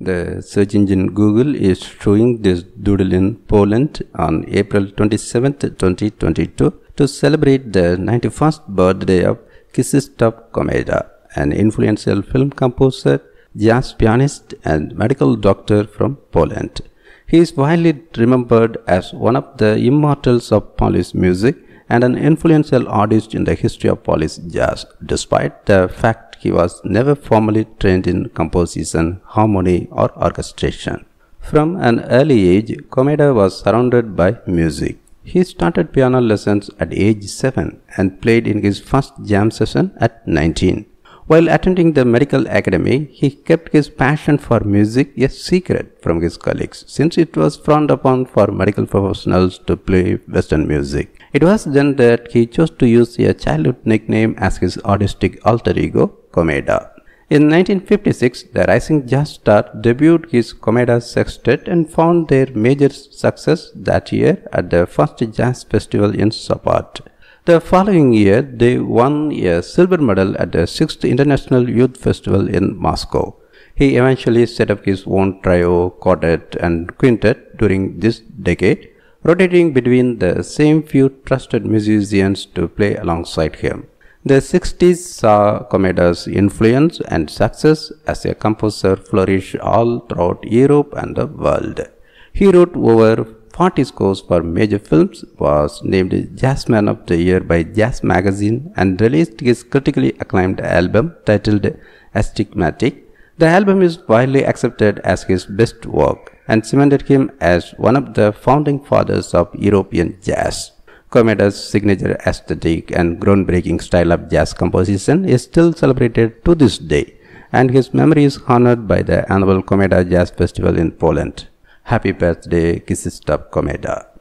The search engine Google is showing this doodle in Poland on April 27, 2022 to celebrate the 91st birthday of Krzysztof Komeda, an influential film composer, jazz pianist and medical doctor from Poland. He is widely remembered as one of the immortals of Polish music and an influential artist in the history of Polish jazz, despite the fact he was never formally trained in composition, harmony, or orchestration. From an early age, Komeda was surrounded by music. He started piano lessons at age 7 and played in his first jam session at 19. While attending the medical academy, he kept his passion for music a secret from his colleagues, since it was frowned upon for medical professionals to play Western music. It was then that he chose to use a childhood nickname as his artistic alter ego, Komeda. In 1956, the rising jazz star debuted his Komeda Sextet and found their major success that year at the first jazz festival in Sopot. The following year, they won a silver medal at the 6th International Youth Festival in Moscow. He eventually set up his own trio, quartet and quintet during this decade, rotating between the same few trusted musicians to play alongside him. The 60s saw Komeda's influence and success as a composer flourish all throughout Europe and the world. He wrote over 40 scores for major films, was named Jazzman of the Year by Jazz Magazine, and released his critically acclaimed album titled Astigmatic. The album is widely accepted as his best work and cemented him as one of the founding fathers of European jazz. Komeda's signature aesthetic and groundbreaking style of jazz composition is still celebrated to this day, and his memory is honored by the annual Komeda Jazz Festival in Poland. Happy birthday, Krzysztof Komeda.